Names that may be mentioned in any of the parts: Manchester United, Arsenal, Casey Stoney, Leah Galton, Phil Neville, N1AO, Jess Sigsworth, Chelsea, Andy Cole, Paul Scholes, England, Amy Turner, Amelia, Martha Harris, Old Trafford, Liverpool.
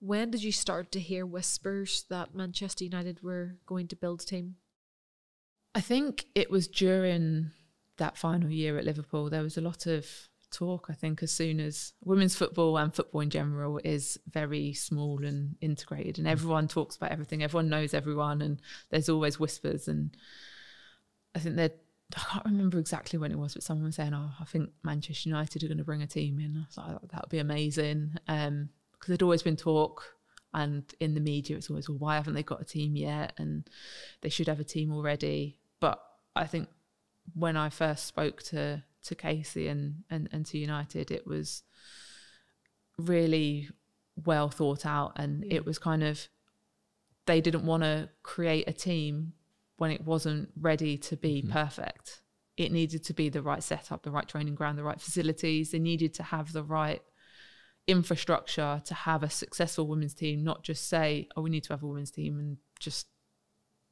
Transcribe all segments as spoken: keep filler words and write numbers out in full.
When did you start to hear whispers that Manchester United were going to build a team? I think it was during that final year at Liverpool. There was a lot of talk, I think, as soon as women's football and football in general is very small and integrated, and everyone talks about everything, everyone knows everyone, and there's always whispers. And I think they're, I can't remember exactly when it was, but someone was saying, oh, I think Manchester United are going to bring a team in. I was like, oh, that would be amazing. Um, because there'd always been talk, and in the media it's always, well, why haven't they got a team yet? And they should have a team already. But I think when I first spoke to to Casey and, and, and to United, it was really well thought out, and yeah. It was kind of, they didn't want to create a team when it wasn't ready to be mm-hmm. perfect. It needed to be the right setup, the right training ground, the right facilities. They needed to have the right infrastructure to have a successful women's team, not just say, oh, we need to have a women's team and just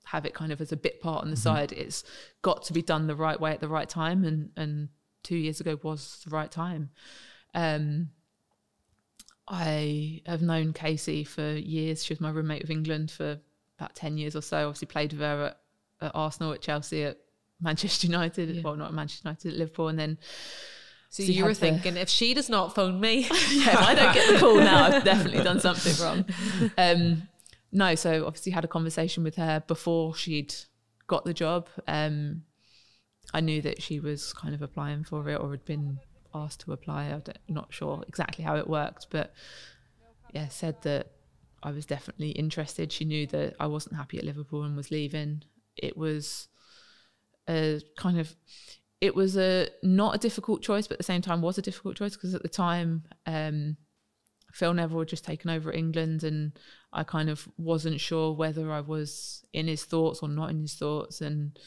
have it kind of as a bit part on the mm-hmm. side. It's got to be done the right way at the right time, and and two years ago was the right time. Um, I have known Casey for years. She was my roommate with England for about ten years or so. Obviously played with her at, at Arsenal, at Chelsea, at Manchester United, yeah. well, not at Manchester United, at Liverpool, and then So, so you were thinking, to, if she does not phone me, yeah, I don't get the call now, I've definitely done something wrong. Um, no, so obviously had a conversation with her before she'd got the job. Um, I knew that she was kind of applying for it, or had been asked to apply. I'm not sure exactly how it worked, but yeah, said that I was definitely interested. She knew that I wasn't happy at Liverpool and was leaving. It was a kind of... It was a not a difficult choice, but at the same time was a difficult choice, because at the time um, Phil Neville had just taken over at England, and I kind of wasn't sure whether I was in his thoughts or not in his thoughts. And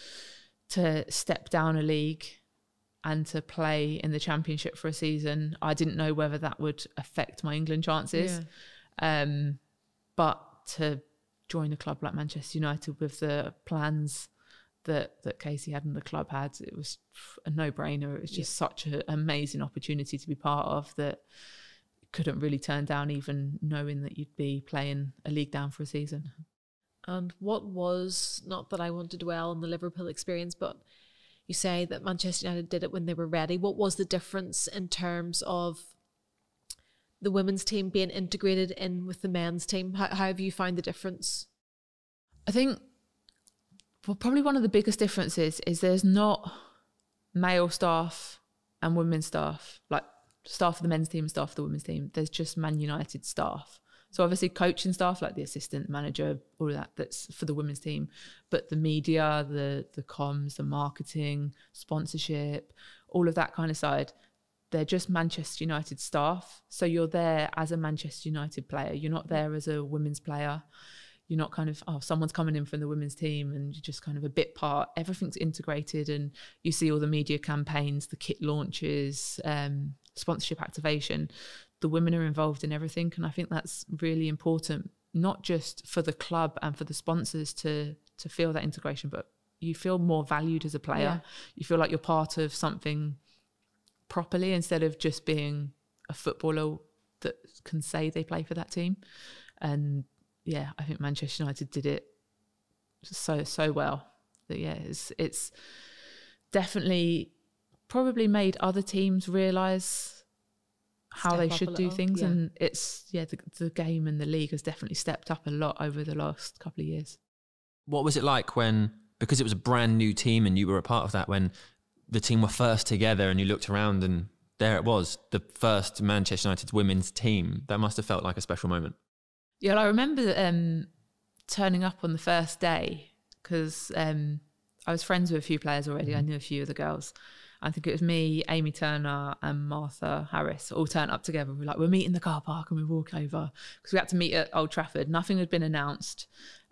to step down a league and to play in the Championship for a season, I didn't know whether that would affect my England chances. Yeah. Um, but to join a club like Manchester United with the plans that that Casey had and the club had, it was a no-brainer. It was just yeah. such an amazing opportunity to be part of that couldn't really turn down, even knowing that you'd be playing a league down for a season. And what was, not that I want to dwell on the Liverpool experience, but you say that Manchester United did it when they were ready. What was the difference in terms of the women's team being integrated in with the men's team? How, how have you found the difference? I think Well, probably one of the biggest differences is there's not male staff and women's staff, like staff of the men's team and staff of the women's team. There's just Man United staff. So obviously coaching staff, like the assistant manager, all of that, that's for the women's team. But the media, the the comms, the marketing, sponsorship, all of that kind of side, they're just Manchester United staff. So you're there as a Manchester United player. You're not there as a women's player. You're not kind of, oh, someone's coming in from the women's team, and you're just kind of a bit part. Everything's integrated, and you see all the media campaigns, the kit launches, um, sponsorship activation. The women are involved in everything, and I think that's really important, not just for the club and for the sponsors to to feel that integration, but you feel more valued as a player. Yeah. You feel like you're part of something properly, instead of just being a footballer that can say they play for that team. And yeah, I think Manchester United did it so, so well. But yeah, it's, it's definitely probably made other teams realise how they should do things. Yeah. And it's, yeah, the, the game and the league has definitely stepped up a lot over the last couple of years. What was it like when, because it was a brand new team and you were a part of that, when the team were first together and you looked around and there it was, the first Manchester United women's team? That must have felt like a special moment. Yeah, well, I remember um, turning up on the first day, because um, I was friends with a few players already. Mm-hmm. I knew a few of the girls. I think it was me, Amy Turner and Martha Harris all turned up together. We were like, we're meeting in the car park, and we walk over, because we had to meet at Old Trafford. Nothing had been announced.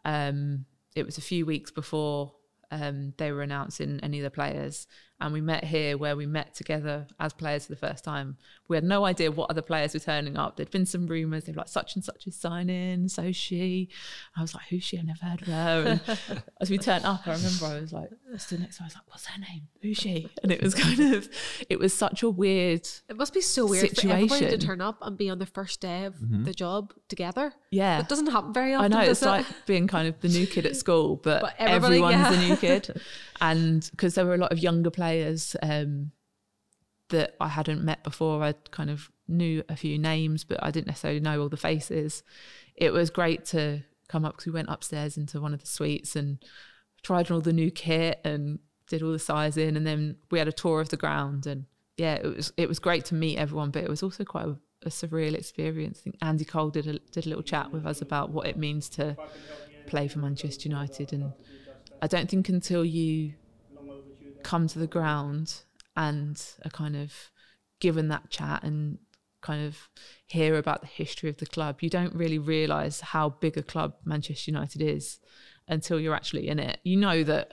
Um, it was a few weeks before um, they were announcing any of the players. And we met here where we met together as players for the first time. We had no idea what other players were turning up. There'd been some rumours. They were like, such and such is signing, so is she. I was like, who's she? I never heard of her. And as we turned up, I remember I was like, that's the next one. I was like, what's her name? Who's she? And it was kind of, it was such a weird It must be so weird situation. For everybody to turn up and be on their first day of mm-hmm. the job together. Yeah. It doesn't happen very often, I know, it's it? like being kind of the new kid at school, but, but everyone's yeah. the new kid. And because there were a lot of younger players Players um, that I hadn't met before. I kind of knew a few names, but I didn't necessarily know all the faces. It was great to come up because we went upstairs into one of the suites and tried all the new kit and did all the sizing, and then we had a tour of the ground. And yeah, it was it was great to meet everyone, but it was also quite a, a surreal experience. I think Andy Cole did a, did a little chat with us about what it means to play for Manchester United, and I don't think until you come to the ground and are kind of given that chat and kind of hear about the history of the club, you don't really realise how big a club Manchester United is until you're actually in it. You know that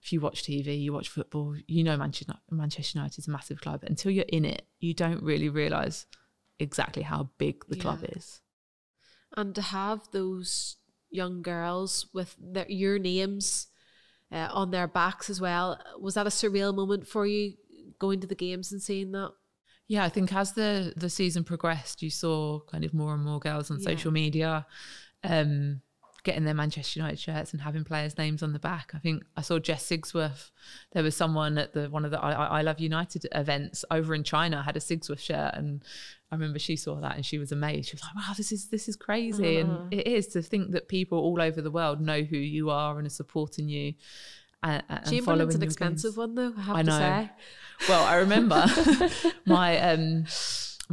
if you watch T V, you watch football, you know Manchester Manchester United is a massive club. Until you're in it, you don't really realise exactly how big the yeah. club is. And to have those young girls with their, your names Uh, on their backs as well. Was that a surreal moment for you, going to the games and seeing that? Yeah, I think as the the season progressed, you saw kind of more and more girls on yeah. social media um, getting their Manchester United shirts and having players' names on the back. I think I saw Jess Sigsworth. There was someone at the one of the I, I Love United events over in China had a Sigsworth shirt, and I remember she saw that and she was amazed. She was like, wow, this is this is crazy. Uh-huh. And it is to think that people all over the world know who you are and are supporting you. And, and following an expensive games. One though, I have I know. To say. Well, I remember my um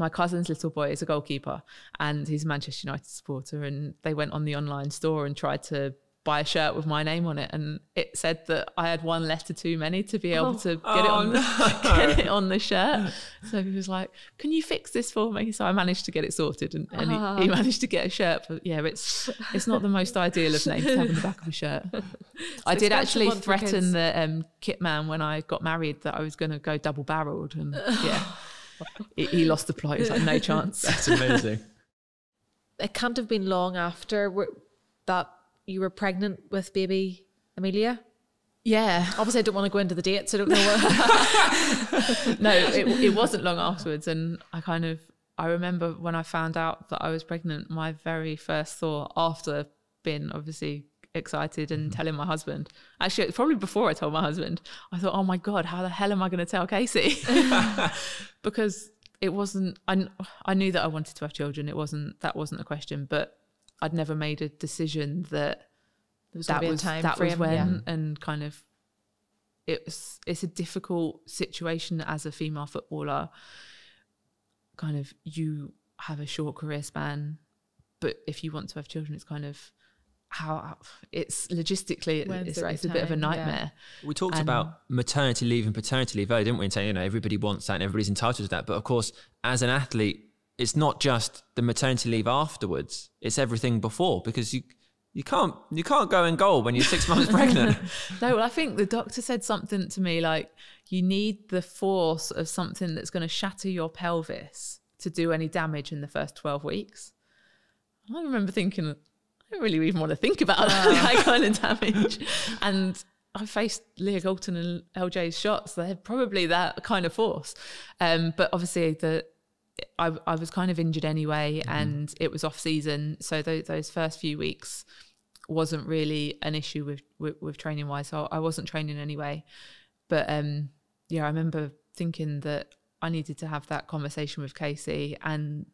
my cousin's little boy is a goalkeeper and he's a Manchester United supporter, and they went on the online store and tried to buy a shirt with my name on it, and it said that I had one letter too many to be able to oh, get, it on oh, the, no. get it on the shirt. So he was like, can you fix this for me? So I managed to get it sorted, and, and uh. he, he managed to get a shirt. But yeah, it's it's not the most ideal of names to have on the back of a shirt. It's I did actually threaten the um, kit man when I got married that I was going to go double barreled, and yeah, he, he lost the plot. He was like, no chance. That's amazing. It can't have been long after that you were pregnant with baby Amelia? Yeah. Obviously, I don't want to go into the dates. I don't know what. No, it, it wasn't long afterwards. And I kind of, I remember when I found out that I was pregnant, my very first thought after being obviously excited and mm-hmm. telling my husband, actually, probably before I told my husband, I thought, oh my God, how the hell am I going to tell Casey? Because it wasn't, I, I knew that I wanted to have children. It wasn't, that wasn't a question, but I'd never made a decision that was that was time that was when yeah. and kind of it's it's a difficult situation as a female footballer. Kind of you have a short career span, but if you want to have children, it's kind of how it's logistically When's it's, right it's a bit of a nightmare. Yeah. We talked and about maternity leave and paternity leave earlier, didn't we? And saying, you know, everybody wants that and everybody's entitled to that, but of course, as an athlete, it's not just the maternity leave afterwards, it's everything before, because you you can't you can't go in goal when you're six months pregnant. No, well, I think the doctor said something to me like, you need the force of something that's going to shatter your pelvis to do any damage in the first twelve weeks. I remember thinking, I don't really even want to think about wow. that kind of damage. And I faced Leah Galton and L J's shots. They're probably that kind of force. Um, but obviously the I, I was kind of injured anyway, mm-hmm. and it was off season, so th those first few weeks wasn't really an issue with with, with training wise. So I wasn't training anyway, but um, yeah, I remember thinking that I needed to have that conversation with Casey, and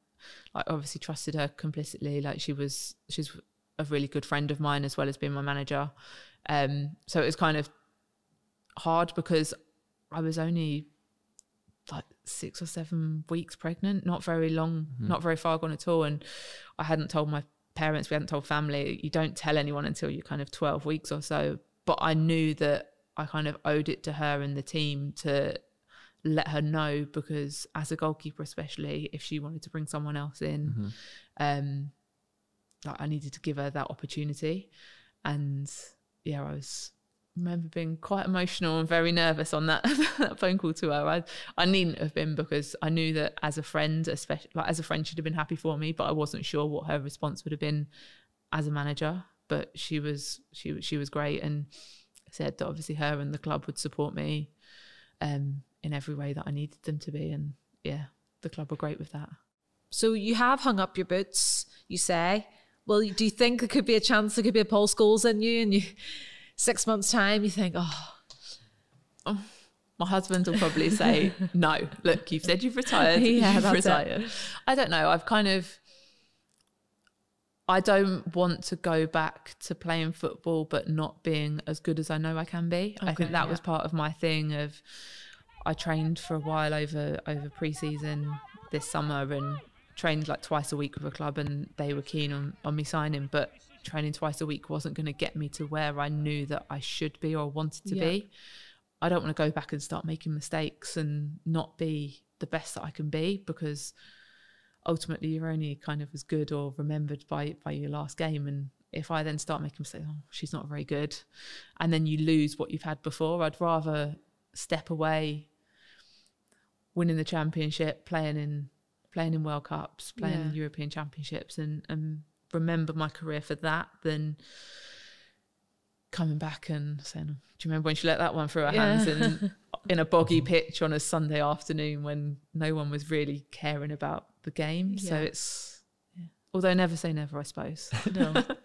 I obviously trusted her complicitly. Like she was, she's a really good friend of mine as well as being my manager. Um, so it was kind of hard because I was only like six or seven weeks pregnant, not very long, mm-hmm. not very far gone at all. And I hadn't told my parents, we hadn't told family. You don't tell anyone until you're kind of twelve weeks or so. But I knew that I kind of owed it to her and the team to let her know, because as a goalkeeper, especially if she wanted to bring someone else in, mm-hmm. um, like I needed to give her that opportunity. And yeah, I was remember being quite emotional and very nervous on that, that phone call to her. I, I needn't have been, because I knew that as a friend, especially like as a friend, she'd have been happy for me, but I wasn't sure what her response would have been as a manager. But she was she she was great, and said that obviously her and the club would support me um, in every way that I needed them to be, and yeah, the club were great with that. So you have hung up your boots, you say. Well, do you think there could be a chance there could be a Paul Scholes in you, and you six months time you think, oh, oh my husband will probably say no, look, you've said you've retired, yeah, you've retired. It. I don't know. I've kind of I don't want to go back to playing football but not being as good as I know I can be. Okay, I think that yeah. was part of my thing of I trained for a while over over pre-season this summer, and trained like twice a week with a club, and they were keen on, on me signing, but training twice a week wasn't going to get me to where I knew that I should be or wanted to yeah. be. I don't want to go back and start making mistakes and not be the best that I can be, because ultimately you're only kind of as good or remembered by by your last game. And if I then start making mistakes, oh, she's not very good, and then you lose what you've had before, I'd rather step away winning the championship, playing in playing in World Cups, playing yeah. in European Championships, and, and remember my career for that, than coming back and saying, do you remember when she let that one through her yeah. hands and in a boggy pitch on a Sunday afternoon when no one was really caring about the game. Yeah. So it's, yeah. although never say never, I suppose. No.